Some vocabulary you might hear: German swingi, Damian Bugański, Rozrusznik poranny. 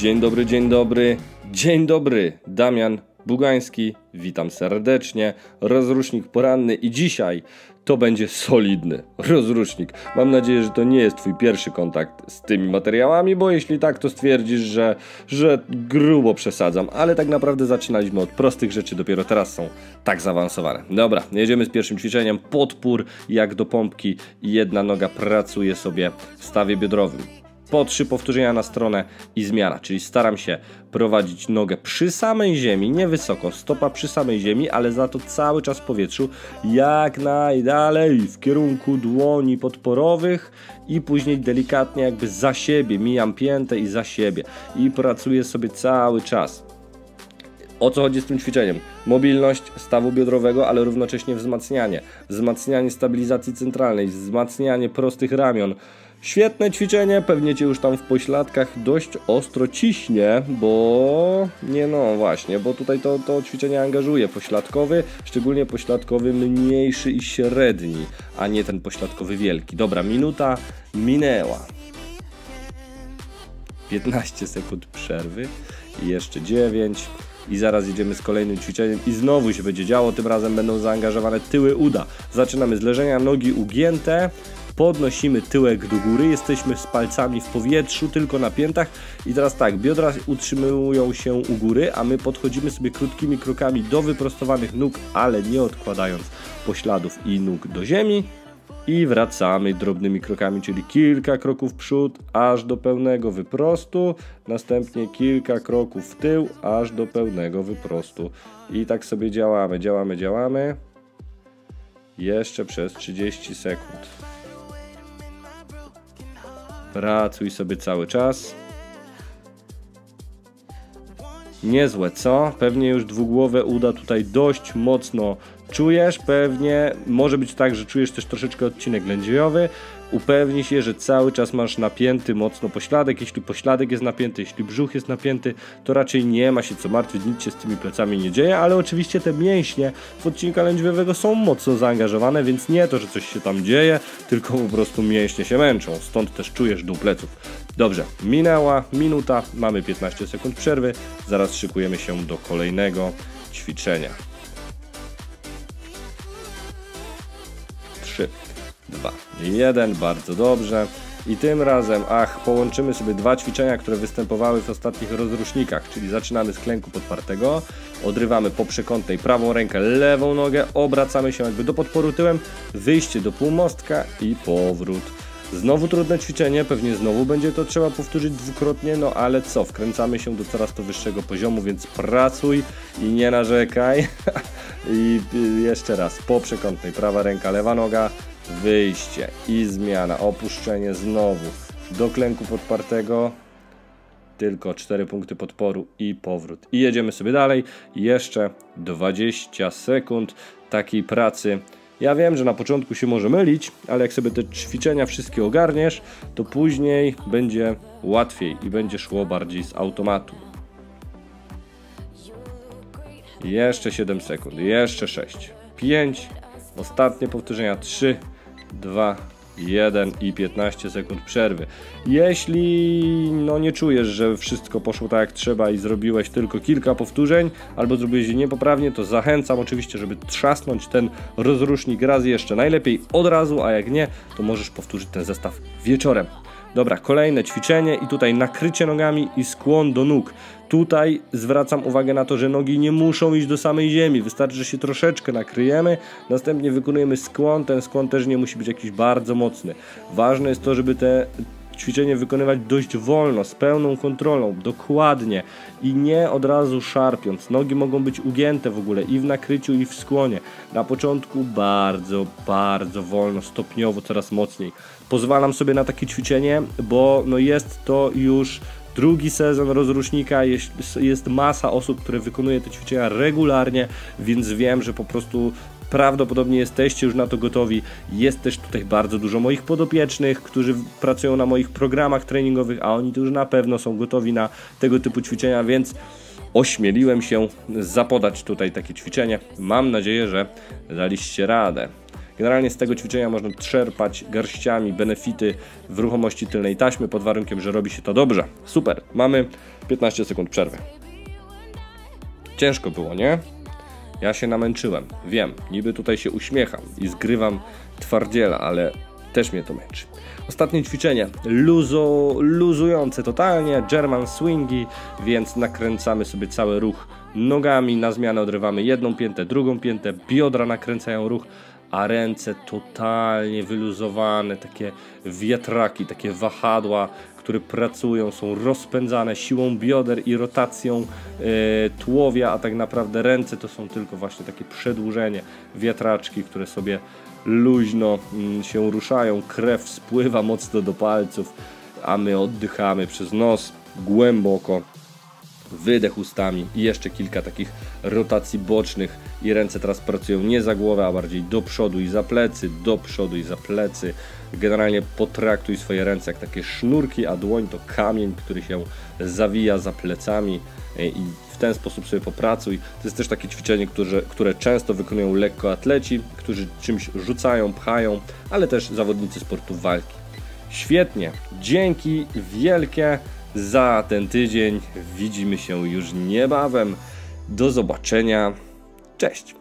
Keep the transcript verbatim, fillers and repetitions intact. Dzień dobry, dzień dobry, dzień dobry, Damian Bugański, witam serdecznie, rozrusznik poranny i dzisiaj to będzie solidny rozrusznik. Mam nadzieję, że to nie jest twój pierwszy kontakt z tymi materiałami, bo jeśli tak, to stwierdzisz, że, że grubo przesadzam, ale tak naprawdę zaczynaliśmy od prostych rzeczy, dopiero teraz są tak zaawansowane. Dobra, jedziemy z pierwszym ćwiczeniem, podpór jak do pompki, jedna noga pracuje sobie w stawie biodrowym. Po trzy powtórzenia na stronę i zmiana, czyli staram się prowadzić nogę przy samej ziemi, nie wysoko, stopa przy samej ziemi, ale za to cały czas w powietrzu, jak najdalej w kierunku dłoni podporowych i później delikatnie jakby za siebie, mijam piętę i za siebie i pracuję sobie cały czas. O co chodzi z tym ćwiczeniem? Mobilność stawu biodrowego, ale równocześnie wzmacnianie, wzmacnianie stabilizacji centralnej, wzmacnianie prostych ramion. Świetne ćwiczenie, pewnie cię już tam w pośladkach dość ostro ciśnie, bo nie no właśnie, bo tutaj to, to ćwiczenie angażuje pośladkowy, szczególnie pośladkowy mniejszy i średni, a nie ten pośladkowy wielki. Dobra, minuta minęła. piętnaście sekund przerwy i jeszcze dziewięć. I zaraz jedziemy z kolejnym ćwiczeniem i znowu się będzie działo, tym razem będą zaangażowane tyły uda. Zaczynamy z leżenia, nogi ugięte, podnosimy tyłek do góry, jesteśmy z palcami w powietrzu, tylko na piętach i teraz tak, biodra utrzymują się u góry, a my podchodzimy sobie krótkimi krokami do wyprostowanych nóg, ale nie odkładając pośladów i nóg do ziemi. I wracamy drobnymi krokami, czyli kilka kroków w przód, aż do pełnego wyprostu, następnie kilka kroków w tył, aż do pełnego wyprostu. I tak sobie działamy, działamy, działamy. Jeszcze przez trzydzieści sekund. Pracuj sobie cały czas. Niezłe, co? Pewnie już dwugłowe uda tutaj dość mocno czujesz, pewnie może być tak, że czujesz też troszeczkę odcinek lędźwiowy. Upewnij się, że cały czas masz napięty mocno pośladek. Jeśli pośladek jest napięty, jeśli brzuch jest napięty, to raczej nie ma się co martwić, nic się z tymi plecami nie dzieje, ale oczywiście te mięśnie w odcinku lędźwiowego są mocno zaangażowane, więc nie to, że coś się tam dzieje, tylko po prostu mięśnie się męczą, stąd też czujesz dół pleców. Dobrze, minęła minuta, mamy piętnaście sekund przerwy, zaraz szykujemy się do kolejnego ćwiczenia. trzy, dwa, jeden, bardzo dobrze. I tym razem, ach, połączymy sobie dwa ćwiczenia, które występowały w ostatnich rozrusznikach, czyli zaczynamy z klęku podpartego, odrywamy po przekątnej prawą rękę, lewą nogę, obracamy się jakby do podporu tyłem, wyjście do półmostka i powrót. Znowu trudne ćwiczenie, pewnie znowu będzie to trzeba powtórzyć dwukrotnie, no ale co, wkręcamy się do coraz to wyższego poziomu, więc pracuj i nie narzekaj. I jeszcze raz, po przekątnej prawa ręka, lewa noga, wyjście i zmiana, opuszczenie znowu do klęku podpartego, tylko cztery punkty podporu i powrót. I jedziemy sobie dalej, jeszcze dwadzieścia sekund takiej pracy. Ja wiem, że na początku się może mylić, ale jak sobie te ćwiczenia wszystkie ogarniesz, to później będzie łatwiej i będzie szło bardziej z automatu. Jeszcze siedem sekund, jeszcze sześć, pięć, ostatnie powtórzenia, trzy, dwa, jeden i piętnaście sekund przerwy. Jeśli no nie czujesz, że wszystko poszło tak jak trzeba i zrobiłeś tylko kilka powtórzeń albo zrobiłeś je niepoprawnie, to zachęcam oczywiście, żeby trzasnąć ten rozrusznik raz jeszcze, najlepiej od razu, a jak nie, to możesz powtórzyć ten zestaw wieczorem. Dobra, kolejne ćwiczenie i tutaj nakrycie nogami i skłon do nóg. Tutaj zwracam uwagę na to, że nogi nie muszą iść do samej ziemi, wystarczy, że się troszeczkę nakryjemy, następnie wykonujemy skłon, ten skłon też nie musi być jakiś bardzo mocny. Ważne jest to, żeby te ćwiczenie wykonywać dość wolno, z pełną kontrolą, dokładnie i nie od razu szarpiąc. Nogi mogą być ugięte w ogóle i w nakryciu, i w skłonie. Na początku bardzo, bardzo wolno, stopniowo, coraz mocniej. Pozwalam sobie na takie ćwiczenie, bo no jest to już drugi sezon rozrusznika, jest, jest masa osób, które wykonuje te ćwiczenia regularnie, więc wiem, że po prostu prawdopodobnie jesteście już na to gotowi. Jest też tutaj bardzo dużo moich podopiecznych, którzy pracują na moich programach treningowych, a oni to już na pewno są gotowi na tego typu ćwiczenia, więc ośmieliłem się zapodać tutaj takie ćwiczenie. Mam nadzieję, że daliście radę. Generalnie z tego ćwiczenia można czerpać garściami benefity w ruchomości tylnej taśmy, pod warunkiem, że robi się to dobrze. Super, mamy piętnaście sekund przerwy. Ciężko było, nie? Ja się namęczyłem, wiem, niby tutaj się uśmiecham i zgrywam twardziela, ale też mnie to męczy. Ostatnie ćwiczenie, luzo, luzujące totalnie, German swingi, więc nakręcamy sobie cały ruch nogami, na zmianę odrywamy jedną piętę, drugą piętę, biodra nakręcają ruch, a ręce totalnie wyluzowane, takie wiatraki, takie wahadła, które pracują, są rozpędzane siłą bioder i rotacją yy, tułowia, a tak naprawdę ręce to są tylko właśnie takie przedłużenie, wiatraczki, które sobie luźno yy, się ruszają, krew spływa mocno do palców, a my oddychamy przez nos głęboko, wydech ustami i jeszcze kilka takich rotacji bocznych i ręce teraz pracują nie za głowę, a bardziej do przodu i za plecy, do przodu i za plecy. Generalnie potraktuj swoje ręce jak takie sznurki, a dłoń to kamień, który się zawija za plecami i w ten sposób sobie popracuj. To jest też takie ćwiczenie, które, które często wykonują lekkoatleci, którzy czymś rzucają, pchają, ale też zawodnicy sportu walki. Świetnie, dzięki wielkie za ten tydzień, widzimy się już niebawem, do zobaczenia, cześć!